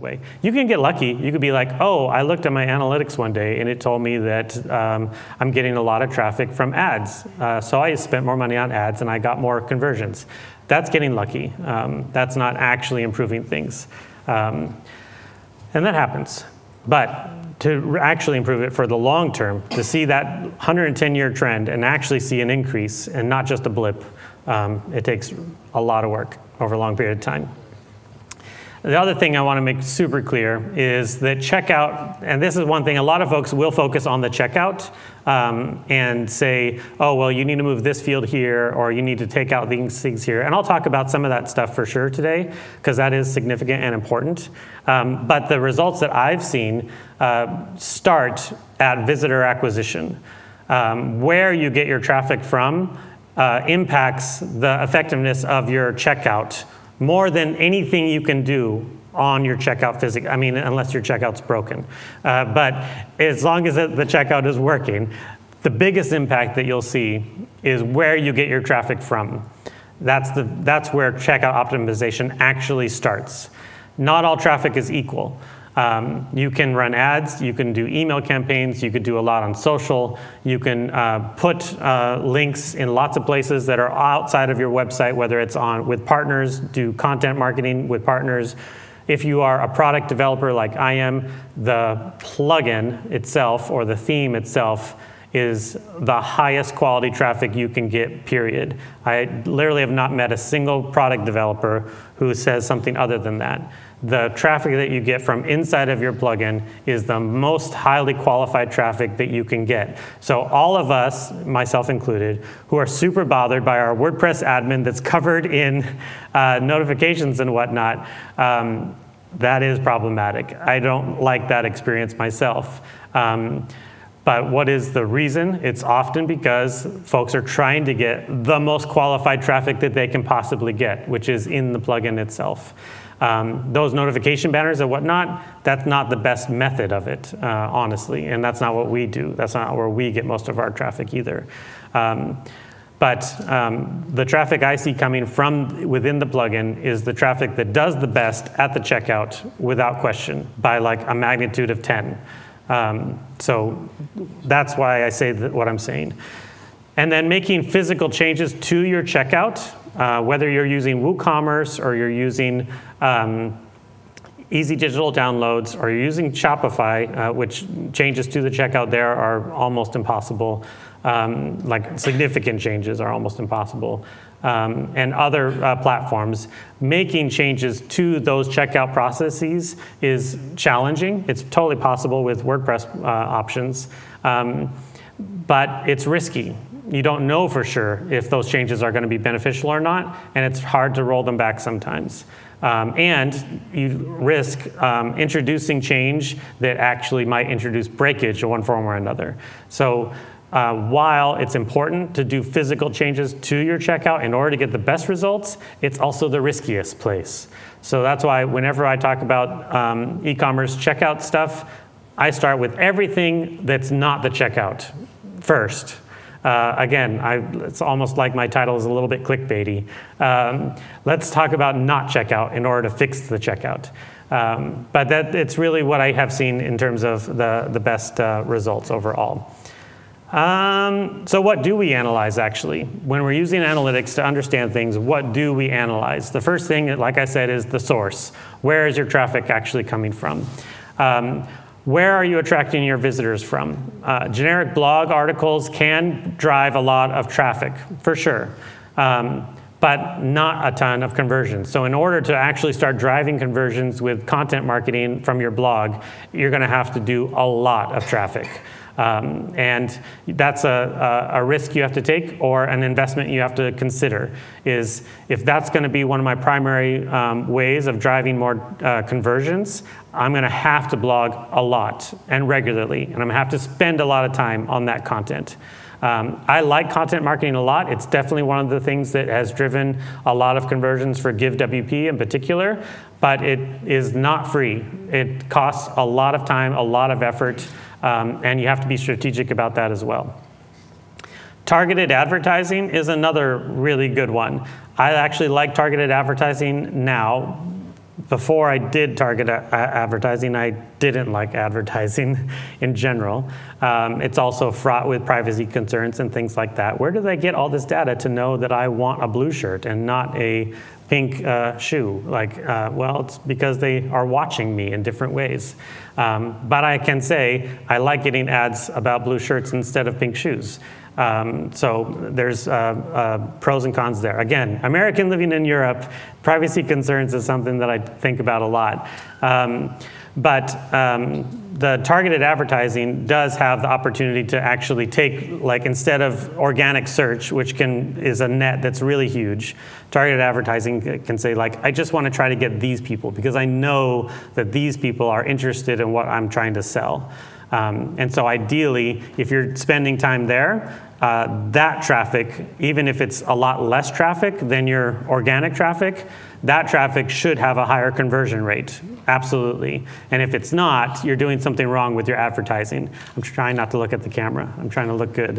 way. You can get lucky. You could be like, oh, I looked at my analytics one day and it told me that I'm getting a lot of traffic from ads. So I spent more money on ads and I got more conversions. That's getting lucky. That's not actually improving things. And that happens. But to actually improve it for the long term, to see that 110-year trend and actually see an increase and not just a blip, it takes a lot of work over a long period of time. The other thing I want to make super clear is that checkout, and this is one thing, a lot of folks will focus on the checkout and say, oh, well, you need to move this field here, or you need to take out these things here. And I'll talk about some of that stuff for sure today, because that is significant and important. But the results that I've seen start at visitor acquisition. Where you get your traffic from impacts the effectiveness of your checkout more than anything you can do on your checkout physics. I mean, unless your checkout's broken. But as long as the checkout is working, the biggest impact that you'll see is where you get your traffic from. That's where checkout optimization actually starts. Not all traffic is equal. You can run ads, you can do email campaigns, you could do a lot on social, you can put links in lots of places that are outside of your website, whether it's on with partners, do content marketing with partners. If you are a product developer like I am, the plugin itself or the theme itself is the highest quality traffic you can get, period. I literally have not met a single product developer who says something other than that. The traffic that you get from inside of your plugin is the most highly qualified traffic that you can get. So all of us, myself included, who are super bothered by our WordPress admin that's covered in notifications and whatnot, that is problematic. I don't like that experience myself. But what is the reason? It's often because folks are trying to get the most qualified traffic that they can possibly get, which is in the plugin itself. Those notification banners and whatnot, that's not the best method of it, honestly. And that's not what we do. That's not where we get most of our traffic either. But the traffic I see coming from within the plugin is the traffic that does the best at the checkout without question by like a magnitude of 10. So that's why I say that what I'm saying. And then making physical changes to your checkout. Whether you're using WooCommerce or you're using Easy Digital Downloads or you're using Shopify, which changes to the checkout there are almost impossible, like significant changes are almost impossible, and other platforms, making changes to those checkout processes is challenging. It's totally possible with WordPress options, but it's risky. You don't know for sure if those changes are going to be beneficial or not, and it's hard to roll them back sometimes. And you risk introducing change that actually might introduce breakage in one form or another. So while it's important to do physical changes to your checkout in order to get the best results, it's also the riskiest place. So that's why whenever I talk about e-commerce checkout stuff, I start with everything that's not the checkout first. Again, it's almost like my title is a little bit clickbaity. Let's talk about not checkout in order to fix the checkout. But it's really what I have seen in terms of the best results overall. So what do we analyze, actually? When we're using analytics to understand things, what do we analyze? The first thing, like I said, is the source. Where is your traffic actually coming from? Where are you attracting your visitors from? Generic blog articles can drive a lot of traffic, for sure, but not a ton of conversions. So in order to actually start driving conversions with content marketing from your blog, you're going to have to do a lot of traffic. And that's a risk you have to take, or an investment you have to consider, is if that's going to be one of my primary ways of driving more conversions, I'm going to have to blog a lot and regularly, and I'm going to have to spend a lot of time on that content. I like content marketing a lot. It's definitely one of the things that has driven a lot of conversions for GiveWP in particular, but it is not free. It costs a lot of time, a lot of effort, and you have to be strategic about that as well. Targeted advertising is another really good one. I actually like targeted advertising now before I did target advertising, I didn't like advertising in general. It's also fraught with privacy concerns and things like that. Where do they get all this data to know that I want a blue shirt and not a pink shoe? Like, well, it's because they are watching me in different ways. But I can say I like getting ads about blue shirts instead of pink shoes. So there's pros and cons there. Again, American living in Europe, privacy concerns is something that I think about a lot. The targeted advertising does have the opportunity to actually take, like, instead of organic search, which is a net that's really huge, targeted advertising can say, like, I just want to try to get these people because I know that these people are interested in what I'm trying to sell. And so ideally, if you're spending time there, that traffic, even if it's a lot less traffic than your organic traffic, that traffic should have a higher conversion rate, absolutely. And if it's not, you're doing something wrong with your advertising. I'm trying not to look at the camera. I'm trying to look good.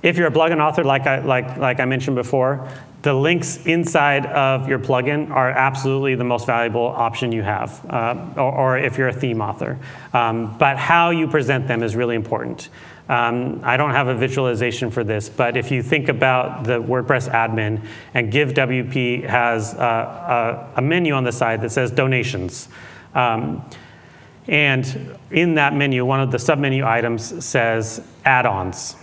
If you're a plugin author, like I mentioned before, the links inside of your plugin are absolutely the most valuable option you have, or if you're a theme author. But how you present them is really important. I don't have a visualization for this, but if you think about the WordPress admin, and GiveWP has a menu on the side that says donations. And in that menu, one of the submenu items says add-ons.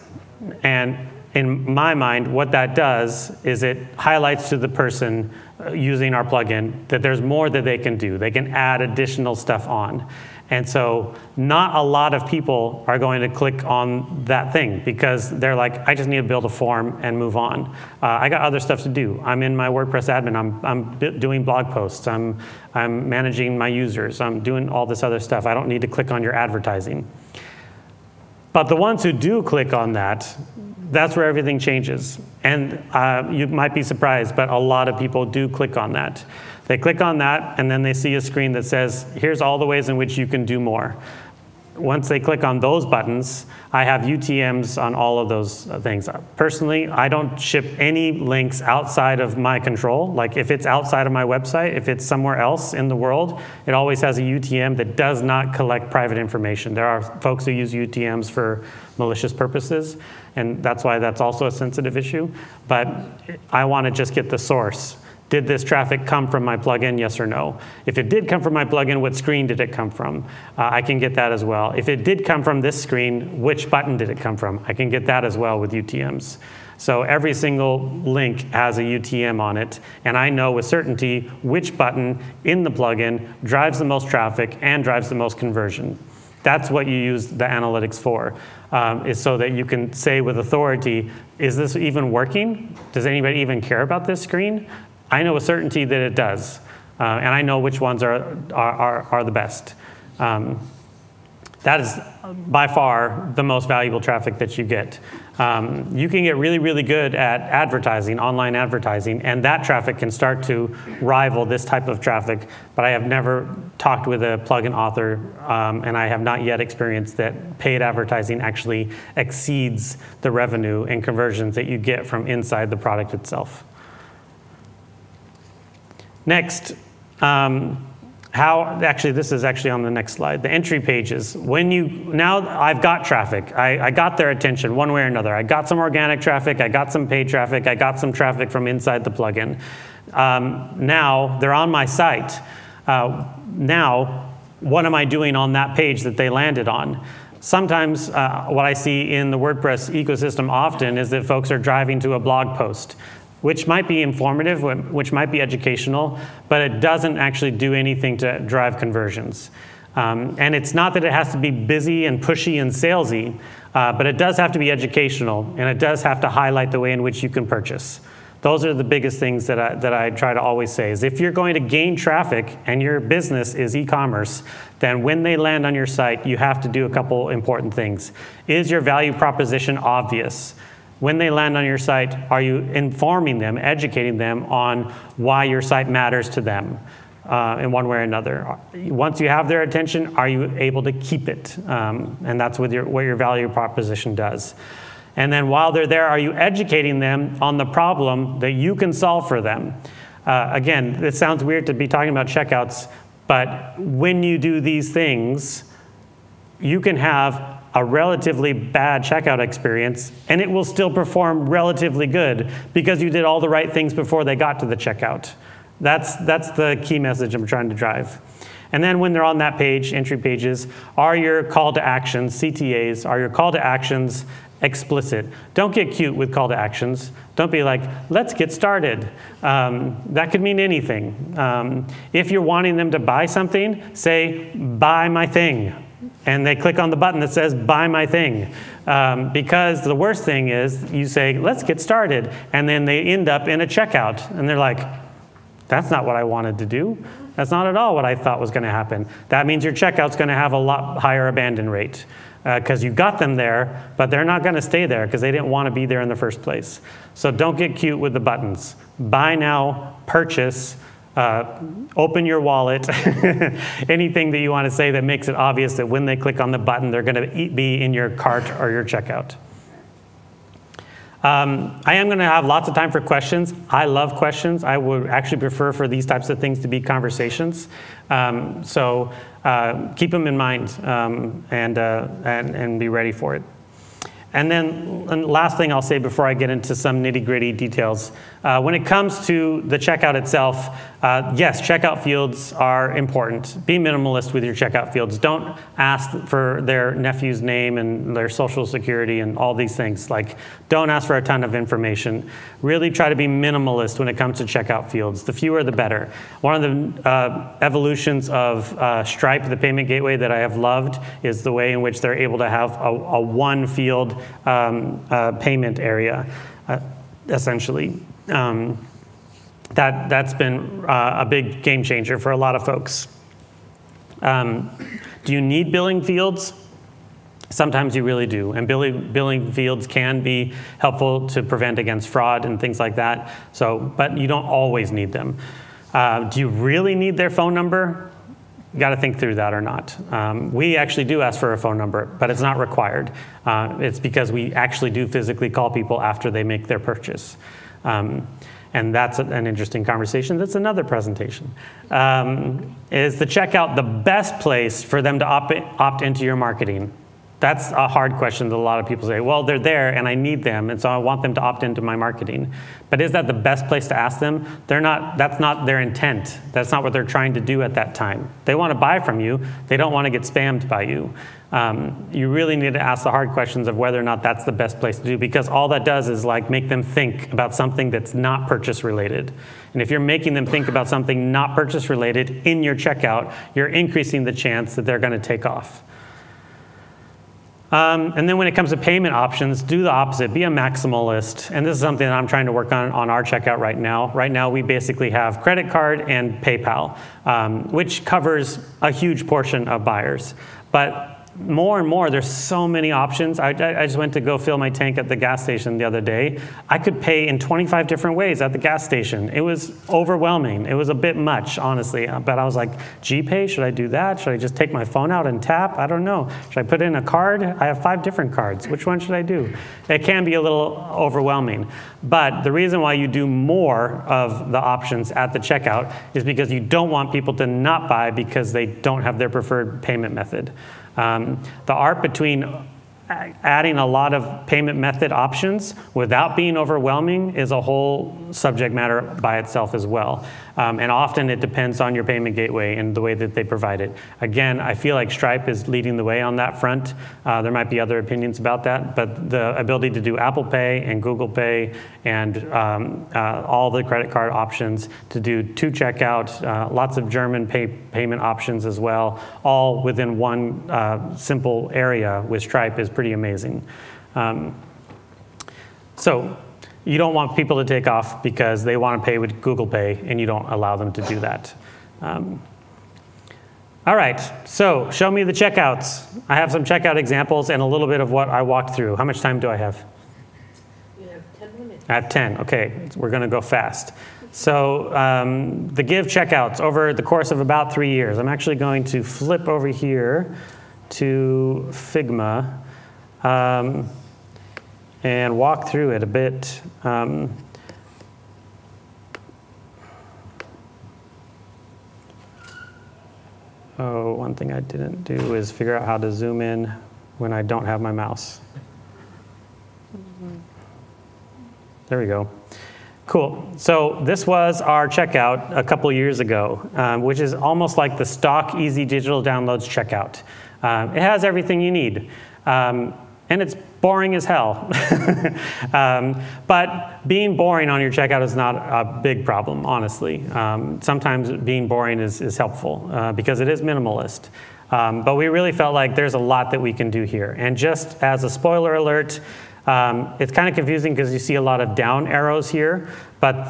And in my mind, what that does is it highlights to the person using our plugin that there's more that they can do. They can add additional stuff on. And so not a lot of people are going to click on that thing because they're like, I just need to build a form and move on. I got other stuff to do. I'm in my WordPress admin. I'm doing blog posts. I'm managing my users. I'm doing all this other stuff. I don't need to click on your advertising. But the ones who do click on that, that's where everything changes. And you might be surprised, but a lot of people do click on that. They click on that, and then they see a screen that says, here's all the ways in which you can do more. Once they click on those buttons, I have UTMs on all of those things. Personally, I don't ship any links outside of my control. Like, if it's outside of my website, if it's somewhere else in the world, it always has a UTM that does not collect private information. There are folks who use UTMs for malicious purposes, and that's why that's also a sensitive issue. But I want to just get the source. Did this traffic come from my plugin, yes or no? If it did come from my plugin, what screen did it come from? I can get that as well. If it did come from this screen, which button did it come from? I can get that as well with UTMs. So every single link has a UTM on it, and I know with certainty which button in the plugin drives the most traffic and drives the most conversion. That's what you use the analytics for, is so that you can say with authority, is this even working? Does anybody even care about this screen? I know with certainty that it does, and I know which ones are the best. That is by far the most valuable traffic that you get. You can get really, really good at advertising, online advertising, and that traffic can start to rival this type of traffic, but I have never talked with a plugin author, and I have not yet experienced that paid advertising actually exceeds the revenue and conversions that you get from inside the product itself. Next, this is actually on the next slide, the entry pages. Now I've got traffic. I got their attention one way or another. I got some organic traffic. I got some paid traffic. I got some traffic from inside the plugin. Now they're on my site. Now, what am I doing on that page that they landed on? Sometimes what I see in the WordPress ecosystem often is that folks are driving to a blog post, which might be informative, which might be educational, but it doesn't actually do anything to drive conversions. And it's not that it has to be busy and pushy and salesy, but it does have to be educational, and it does have to highlight the way in which you can purchase. Those are the biggest things that I try to always say is if you're going to gain traffic and your business is e-commerce, then when they land on your site, you have to do a couple important things. Is your value proposition obvious? When they land on your site, are you informing them, educating them on why your site matters to them in one way or another? Once you have their attention, are you able to keep it? And that's what your value proposition does. And then while they're there, are you educating them on the problem that you can solve for them? Again, it sounds weird to be talking about checkouts, but when you do these things, you can have a relatively bad checkout experience, and it will still perform relatively good because you did all the right things before they got to the checkout. That's the key message I'm trying to drive. And then when they're on that page, entry pages, are your call to actions, CTAs, are your call to actions explicit? Don't get cute with call to actions. Don't be like, let's get started. That could mean anything. If you're wanting them to buy something, say, buy my thing. And they click on the button that says, buy my thing. Because the worst thing is you say, let's get started. And then they end up in a checkout. And they're like, that's not what I wanted to do. That's not at all what I thought was going to happen. That means your checkout's going to have a lot higher abandon rate because you got them there, but they're not going to stay there because they didn't want to be there in the first place. So don't get cute with the buttons. Buy now, purchase, open your wallet, anything that you want to say that makes it obvious that when they click on the button, they're going to be in your cart or your checkout. I am going to have lots of time for questions. I love questions. I would actually prefer for these types of things to be conversations. So keep them in mind and be ready for it. And then and last thing I'll say before I get into some nitty-gritty details. When it comes to the checkout itself, yes, checkout fields are important. Be minimalist with your checkout fields. Don't ask for their nephew's name and their social security and all these things. Like, don't ask for a ton of information. Really try to be minimalist when it comes to checkout fields. The fewer, the better. One of the evolutions of Stripe, the payment gateway that I have loved, is the way in which they're able to have a one-field payment area, essentially. That's been a big game changer for a lot of folks. Do you need billing fields? Sometimes you really do, and billing fields can be helpful to prevent against fraud and things like that. So, but you don't always need them. Do you really need their phone number? You got to think through that or not. We actually do ask for a phone number, but it's not required. It's because we actually do physically call people after they make their purchase. And that's an interesting conversation. That's another presentation. Is the checkout the best place for them to opt into your marketing? That's a hard question that a lot of people say, well, they're there and I need them, and so I want them to opt into my marketing. But is that the best place to ask them? They're not, that's not their intent. That's not what they're trying to do at that time. They want to buy from you. They don't want to get spammed by you. You really need to ask the hard questions of whether or not that's the best place to do, because all that does is like make them think about something that's not purchase related. And if you're making them think about something not purchase related in your checkout, you're increasing the chance that they're going to take off. And then when it comes to payment options, do the opposite. Be a maximalist. And this is something that I'm trying to work on our checkout right now. Right now, we basically have credit card and PayPal, which covers a huge portion of buyers. But more and more, there's so many options. I just went to go fill my tank at the gas station the other day. I could pay in 25 different ways at the gas station. It was overwhelming. It was a bit much, honestly. But I was like, GPay, should I do that? Should I just take my phone out and tap? I don't know. Should I put in a card? I have 5 different cards. Which one should I do? It can be a little overwhelming. But the reason why you do more of the options at the checkout is because you don't want people to not buy because they don't have their preferred payment method. The art between adding a lot of payment method options without being overwhelming is a whole subject matter by itself as well. And often it depends on your payment gateway and the way that they provide it. Again, I feel like Stripe is leading the way on that front. There might be other opinions about that, but the ability to do Apple Pay and Google Pay and all the credit card options, to do 2 checkout, lots of German payment options as well, all within one simple area with Stripe is pretty amazing. So you don't want people to take off because they want to pay with Google Pay, and you don't allow them to do that. All right, so show me the checkouts. I have some checkout examples and a little bit of what I walked through. How much time do I have? You have 10 minutes. I have 10. OK, so we're going to go fast. So the Give checkouts over the course of about 3 years. I'm actually going to flip over here to Figma and walk through it a bit. Oh, one thing I didn't do is figure out how to zoom in when I don't have my mouse. There we go. Cool. So this was our checkout a couple years ago, which is almost like the stock Easy Digital Downloads checkout. It has everything you need. And it's boring as hell. But being boring on your checkout is not a big problem, honestly. Sometimes being boring is helpful because it is minimalist. But we really felt like there's a lot that we can do here. And just as a spoiler alert, it's kind of confusing because you see a lot of down arrows here, but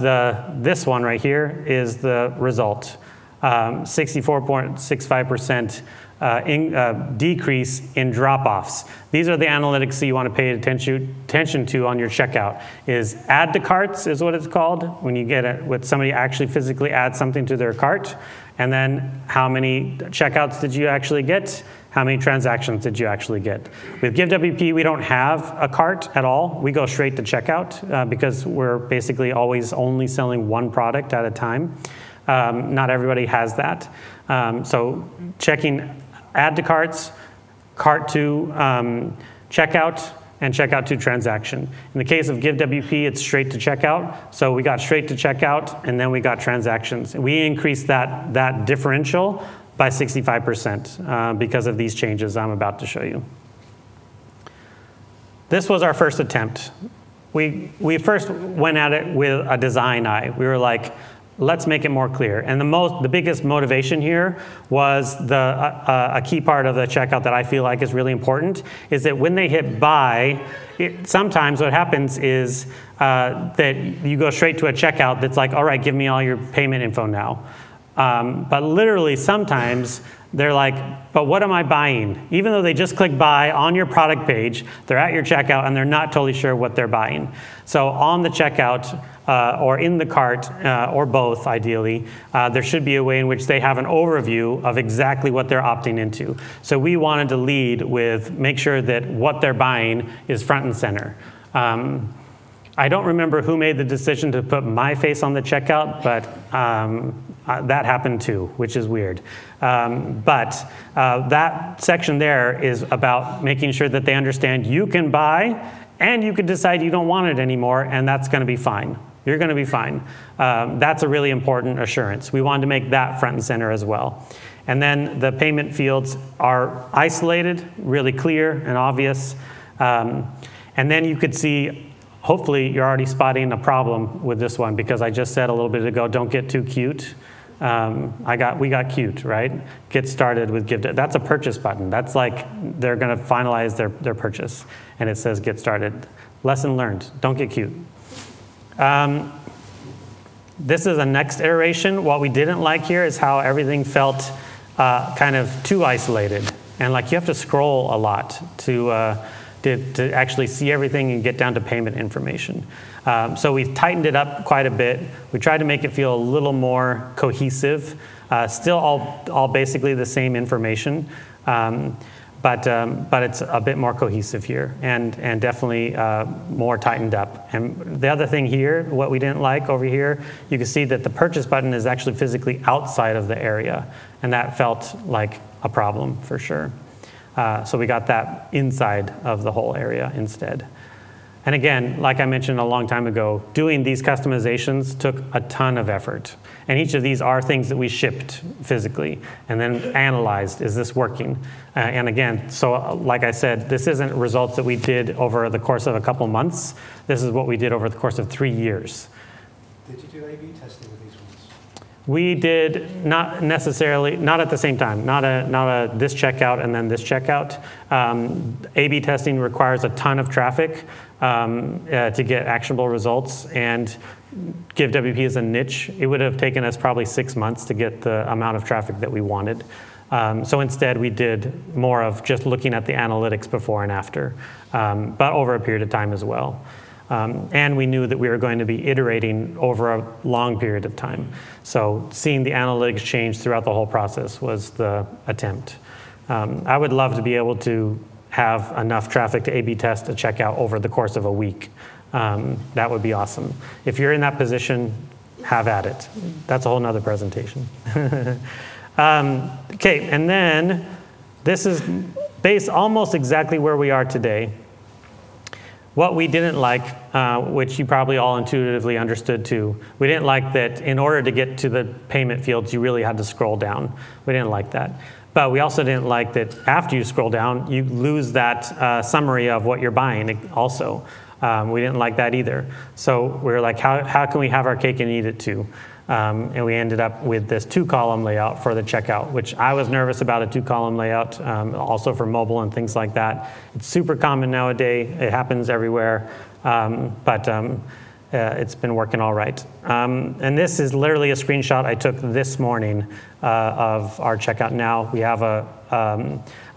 this one right here is the result. 64.65% decrease in drop-offs. These are the analytics that you want to pay attention to on your checkout. Is add to carts is what it's called, when you get it with somebody actually physically adds something to their cart, and then how many checkouts did you actually get? How many transactions did you actually get? With GiveWP, we don't have a cart at all. We go straight to checkout because we're basically always only selling one product at a time. Not everybody has that. So checking add to carts, cart to checkout, and checkout to transaction. In the case of GiveWP, it's straight to checkout. So we got straight to checkout, and then we got transactions. We increased that differential by 65% because of these changes I'm about to show you. This was our first attempt. We first went at it with a design eye. We were like, let's make it more clear. And the biggest motivation here was a key part of the checkout that I feel like is really important is that when they hit buy, sometimes what happens is that you go straight to a checkout that's like, all right, give me all your payment info now. But literally sometimes they're like, but what am I buying? Even though they just click buy on your product page, they're at your checkout and they're not totally sure what they're buying. So on the checkout or in the cart or both ideally, there should be a way in which they have an overview of exactly what they're opting into. So we wanted to lead with make sure that what they're buying is front and center. I don't remember who made the decision to put my face on the checkout, but that happened too, which is weird. But that section there is about making sure that they understand you can buy and you can decide you don't want it anymore, and that's going to be fine. You're going to be fine. That's a really important assurance. We wanted to make that front and center as well. And then the payment fields are isolated, really clear and obvious. And then you could see, hopefully, you're already spotting a problem with this one because I just said a little bit ago, don't get too cute. We got cute, right? Get started with GiveWP. That's a purchase button. That's like they're going to finalize their purchase, and it says get started. Lesson learned. Don't get cute. This is a next iteration. What we didn't like here is how everything felt kind of too isolated, and like you have to scroll a lot to actually see everything and get down to payment information. So we've tightened it up quite a bit. We tried to make it feel a little more cohesive. Still all basically the same information, but it's a bit more cohesive here and definitely more tightened up. And the other thing here, what we didn't like over here, you can see that the purchase button is actually physically outside of the area, and that felt like a problem for sure. So we got that inside of the whole area instead. And again, like I mentioned a long time ago, doing these customizations took a ton of effort. And each of these are things that we shipped physically and then analyzed, is this working? And again, so like I said, this isn't results that we did over the course of a couple months. This is what we did over the course of 3 years. Did you do A/B testing with these ones? We did not necessarily, not at the same time, not a this checkout and then this checkout. A/B testing requires a ton of traffic. To get actionable results, and GiveWP is a niche. It would have taken us probably 6 months to get the amount of traffic that we wanted. So instead, we did more of just looking at the analytics before and after, but over a period of time as well. And we knew that we were going to be iterating over a long period of time. So seeing the analytics change throughout the whole process was the attempt. I would love to be able to have enough traffic to A/B test a checkout over the course of a week. That would be awesome. If you're in that position, have at it. That's a whole nother presentation. Okay, and then this is based almost exactly where we are today. What we didn't like, which you probably all intuitively understood too, we didn't like that in order to get to the payment fields, you really had to scroll down. We didn't like that. But we also didn't like that after you scroll down, you lose that summary of what you're buying also. We didn't like that either. So we were like, how can we have our cake and eat it too? And we ended up with this 2-column layout for the checkout, which I was nervous about, a 2-column layout, also for mobile and things like that. It's super common nowadays. It happens everywhere. It's been working all right. And this is literally a screenshot I took this morning of our checkout now. We have a,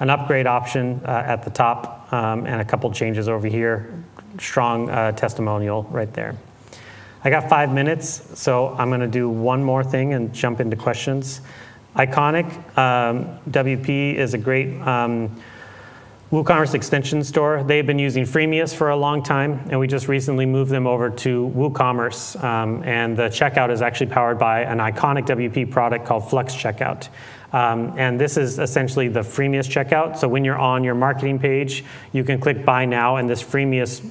an upgrade option at the top and a couple changes over here. Strong testimonial right there. I got 5 minutes, so I'm going to do one more thing and jump into questions. Iconic WP is a great WooCommerce extension store. They've been using Freemius for a long time, and we just recently moved them over to WooCommerce. And the checkout is actually powered by an Iconic WP product called Flux Checkout. And this is essentially the Freemius checkout. So when you're on your marketing page, you can click buy now, and this Freemius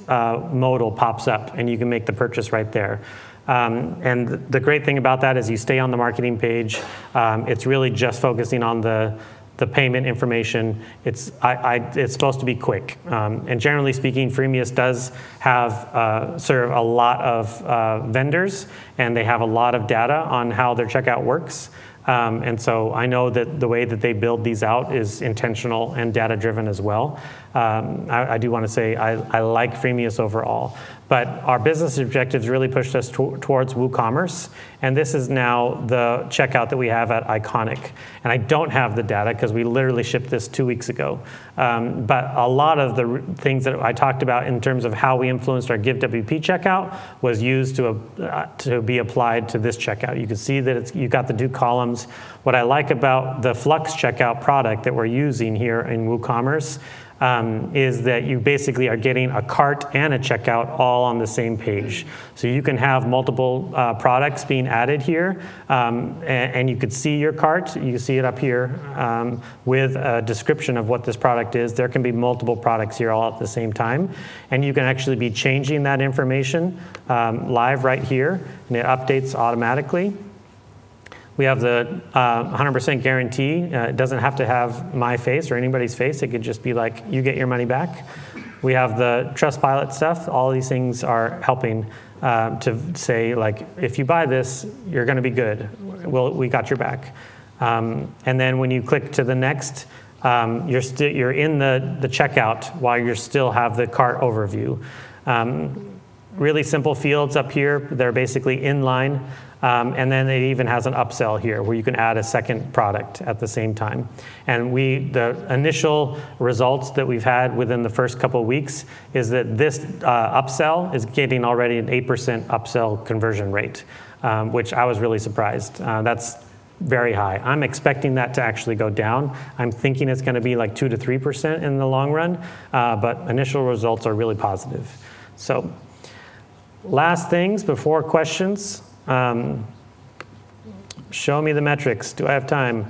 modal pops up, and you can make the purchase right there. And the great thing about that is you stay on the marketing page. It's really just focusing on the payment information. It's supposed to be quick. And generally speaking, Freemius does have serve a lot of vendors, and they have a lot of data on how their checkout works. And so I know that the way that they build these out is intentional and data-driven as well. I do want to say I like Freemius overall. But our business objectives really pushed us towards WooCommerce. And this is now the checkout that we have at Iconic. And I don't have the data because we literally shipped this 2 weeks ago. But a lot of the things that I talked about in terms of how we influenced our GiveWP checkout was used to be applied to this checkout. You can see that you got the 2 columns. What I like about the Flux checkout product that we're using here in WooCommerce is that you basically are getting a cart and a checkout all on the same page. So you can have multiple products being added here, and you could see your cart. You can see it up here with a description of what this product is. There can be multiple products here all at the same time, and you can actually be changing that information live right here, and it updates automatically. We have the 100% guarantee. It doesn't have to have my face or anybody's face. It could just be like, you get your money back. We have the Trustpilot stuff. All these things are helping to say, like, if you buy this, you're going to be good. Well, we got your back. And then when you click to the next, you're in the checkout while you still have the cart overview. Really simple fields up here. They're basically inline. And then it even has an upsell here where you can add a second product at the same time. And the initial results that we've had within the first couple weeks is that this upsell is getting already an 8% upsell conversion rate, which I was really surprised. That's very high. I'm expecting that to actually go down. I'm thinking it's going to be like 2 to 3% in the long run, but initial results are really positive. So last things before questions. Show me the metrics. Do I have time?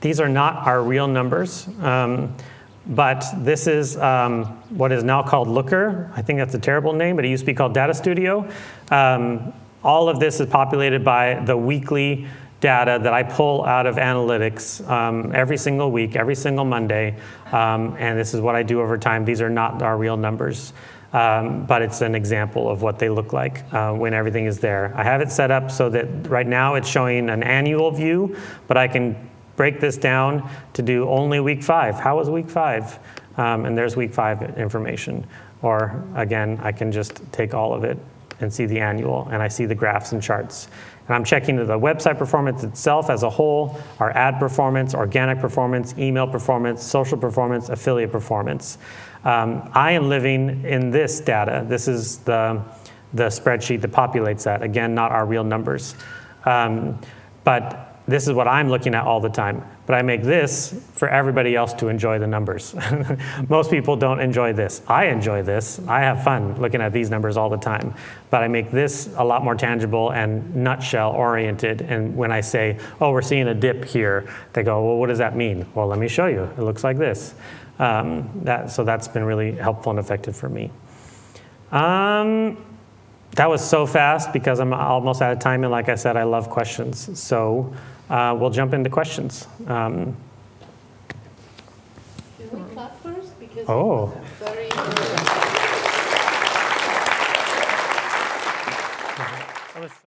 These are not our real numbers, but this is what is now called Looker. I think that's a terrible name, but it used to be called Data Studio. All of this is populated by the weekly data that I pull out of analytics every single week, every single Monday, and this is what I do over time. These are not our real numbers. But it's an example of what they look like when everything is there. I have it set up so that right now it's showing an annual view, but I can break this down to do only week 5. How was week 5? And there's week 5 information. Or again, I can just take all of it and see the annual, and I see the graphs and charts. And I'm checking the website performance itself as a whole, our ad performance, organic performance, email performance, social performance, affiliate performance. I am living in this data. This is the spreadsheet that populates that. Again, not our real numbers. But this is what I'm looking at all the time, but I make this for everybody else to enjoy the numbers. Most people don't enjoy this. I enjoy this. I have fun looking at these numbers all the time, but I make this a lot more tangible and nutshell oriented. And when I say, oh, we're seeing a dip here, they go, well, what does that mean? Well, let me show you. It looks like this. So that's been really helpful and effective for me. That was so fast because I'm almost out of time, and like I said, I love questions. So we'll jump into questions. Should we clap first? Because oh. Sorry.